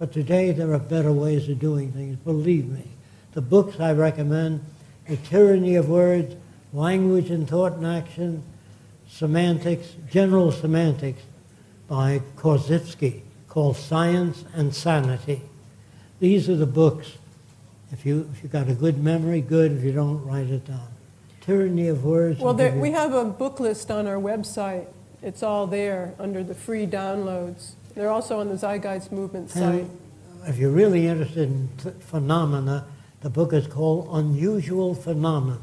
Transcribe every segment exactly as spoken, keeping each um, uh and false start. But today there are better ways of doing things, believe me. The books I recommend, The Tyranny of Words, Language and Thought and Action, Semantics, General Semantics by Korzybski, called Science and Sanity. These are the books. If you if you've got a good memory, good. If you don't, write it down. Tyranny of Words. Well, there, we have a book list on our website. It's all there under the free downloads. They're also on the Zeitgeist Movement site. And if you're really interested in phenomena, the book is called Unusual Phenomena.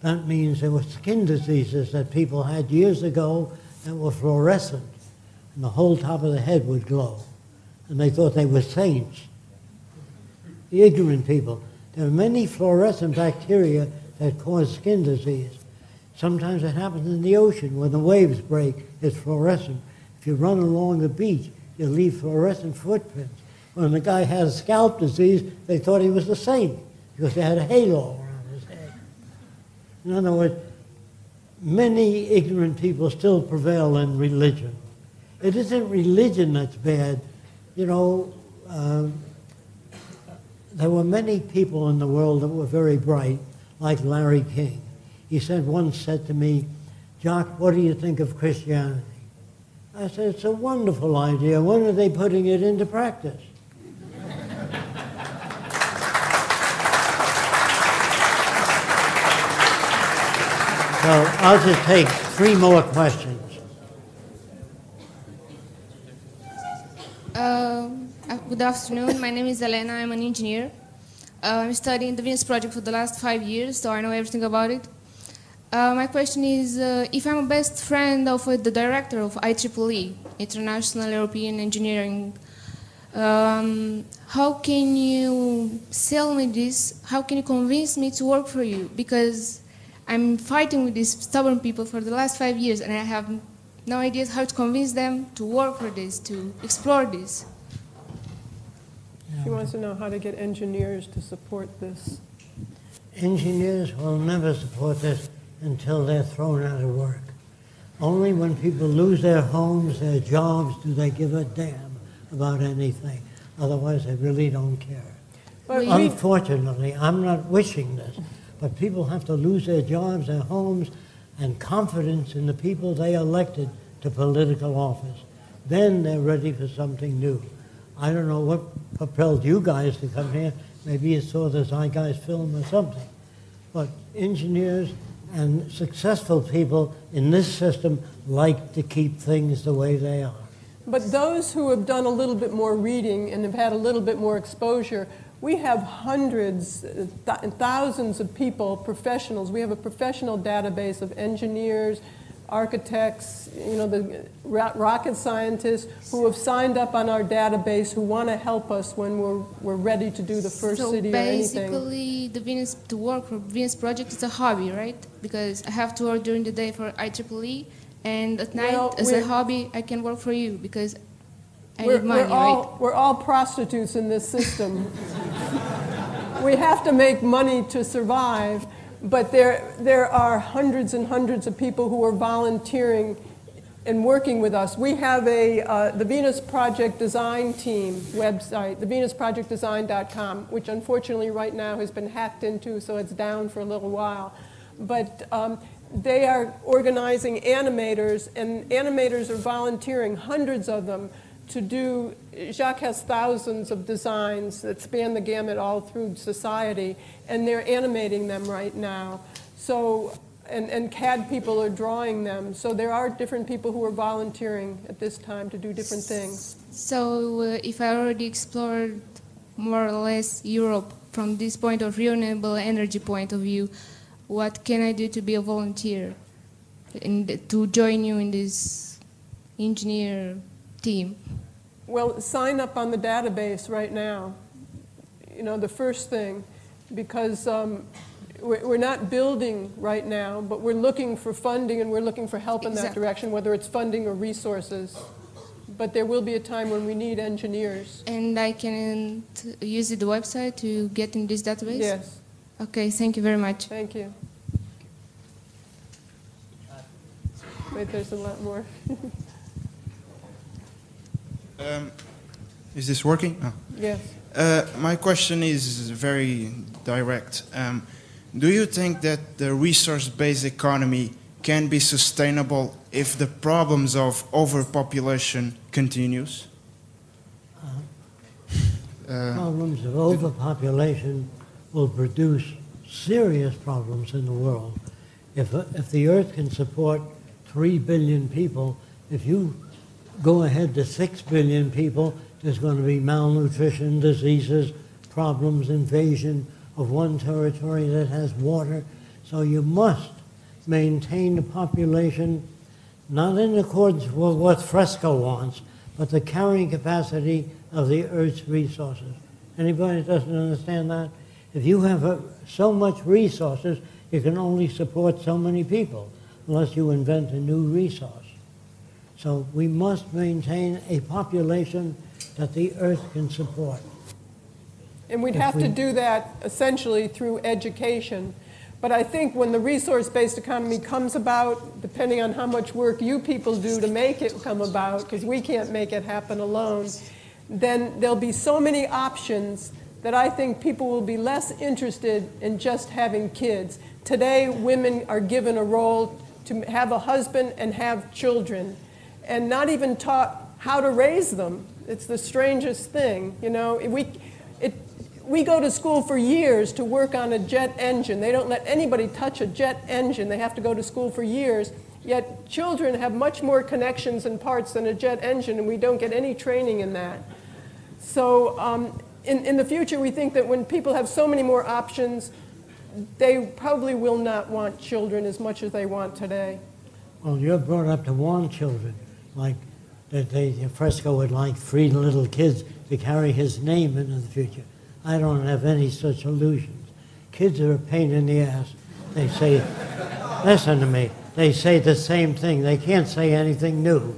That means there were skin diseases that people had years ago that were fluorescent, and the whole top of the head would glow. And they thought they were saints. The ignorant people. There are many fluorescent bacteria that cause skin disease. Sometimes it happens in the ocean when the waves break, it's fluorescent. If you run along the beach, you leave fluorescent footprints. When the guy had scalp disease, they thought he was the saint because they had a halo around his head. In other words, many ignorant people still prevail in religion. It isn't religion that's bad. You know, uh, there were many people in the world that were very bright, like Larry King. He said once said to me, "Jock, what do you think of Christianity?" I said, "It's a wonderful idea. When are they putting it into practice?" So I'll just take three more questions. Uh, good afternoon. My name is Elena. I'm an engineer. Uh, I'm studying the Venus Project for the last five years, so I know everything about it. Uh, my question is, uh, if I'm a best friend of uh, the director of I triple E, International European Engineering, um, how can you sell me this? How can you convince me to work for you? Because I'm fighting with these stubborn people for the last five years, and I have no idea how to convince them to work for this, to explore this. She wants to know how to get engineers to support this. Engineers will never support this until they're thrown out of work. Only when people lose their homes, their jobs, do they give a damn about anything. Otherwise, they really don't care. But unfortunately, I'm not wishing this, but people have to lose their jobs, their homes, and confidence in the people they elected to political office. Then they're ready for something new. I don't know what propelled you guys to come here. Maybe you saw the Zeitgeist film or something. But engineers and successful people in this system like to keep things the way they are. But those who have done a little bit more reading and have had a little bit more exposure, we have hundreds and thousands of people, professionals. We have a professional database of engineers, architects, you know, the rocket scientists who have signed up on our database, who want to help us when we're, we're ready to do the first so city or anything. So basically, the Venus, to work for Venus Project is a hobby, right? Because I have to work during the day for I triple E, and at night, well, as a hobby, I can work for you because I need money, we're all, right? We're all prostitutes in this system. We have to make money to survive. But there, there are hundreds and hundreds of people who are volunteering and working with us. We have a, uh, the Venus Project Design team website, the venus project design dot com, which unfortunately right now has been hacked into, so it's down for a little while. But um, they are organizing animators, and animators are volunteering, hundreds of them, to do, Jacques has thousands of designs that span the gamut all through society, and they're animating them right now. So, and, and C A D people are drawing them. So there are different people who are volunteering at this time to do different things. So uh, if I already explored more or less Europe from this point of renewable energy point of view, what can I do to be a volunteer and to join you in this engineer team? Well, sign up on the database right now, you know, the first thing, because um, we're not building right now, but we're looking for funding and we're looking for help in exactly. that direction, whether it's funding or resources. But there will be a time when we need engineers. And I can use the website to get in this database? Yes. Okay, thank you very much. Thank you. Wait, there's a lot more. Um, Is this working? Oh. Yes. Uh, my question is very direct. Um, do you think that the resource-based economy can be sustainable if the problems of overpopulation continues? Uh, uh, problems of overpopulation will produce serious problems in the world. If, if the Earth can support three billion people, if you go ahead to six billion people, there's going to be malnutrition, diseases, problems, invasion of one territory that has water. So you must maintain the population, not in accordance with what Fresco wants, but the carrying capacity of the Earth's resources. Anybody that doesn't understand that? If you have a, so much resources, you can only support so many people, unless you invent a new resource. So we must maintain a population that the Earth can support. And we'd if have we... to do that essentially through education. But I think when the resource-based economy comes about, depending on how much work you people do to make it come about, because we can't make it happen alone, then there'll be so many options that I think people will be less interested in just having kids. Today, women are given a role to have a husband and have children, and not even taught how to raise them. It's the strangest thing, you know. We, it, we go to school for years to work on a jet engine. They don't let anybody touch a jet engine. They have to go to school for years. Yet children have much more connections and parts than a jet engine, and we don't get any training in that. So um, in, in the future, we think that when people have so many more options, they probably will not want children as much as they want today. Well, you're brought up to want children, like that they, Fresco would like free little kids to carry his name into the future. I don't have any such illusions. Kids are a pain in the ass. They say, listen to me, they say the same thing. They can't say anything new.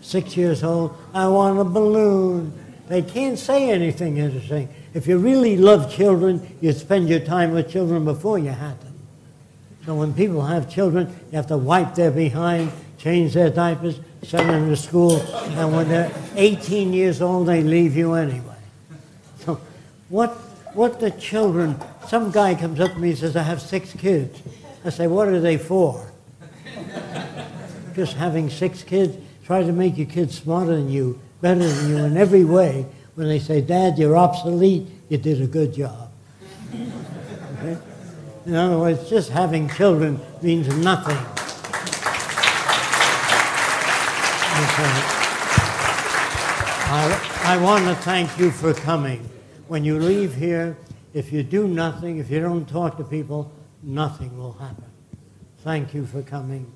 Six years old, I want a balloon. They can't say anything interesting. If you really love children, you'd spend your time with children before you had them. So when people have children, you have to wipe their behind, change their diapers, send them to school, and when they're eighteen years old, they leave you anyway. So what, what the children, some guy comes up to me and says, I have six kids. I say, what are they for? Just having six kids, try to make your kids smarter than you, better than you in every way. When they say, Dad, you're obsolete, you did a good job. Okay? In other words, just having children means nothing. I, I want to thank you for coming. When you leave here, if you do nothing, if you don't talk to people, nothing will happen. Thank you for coming.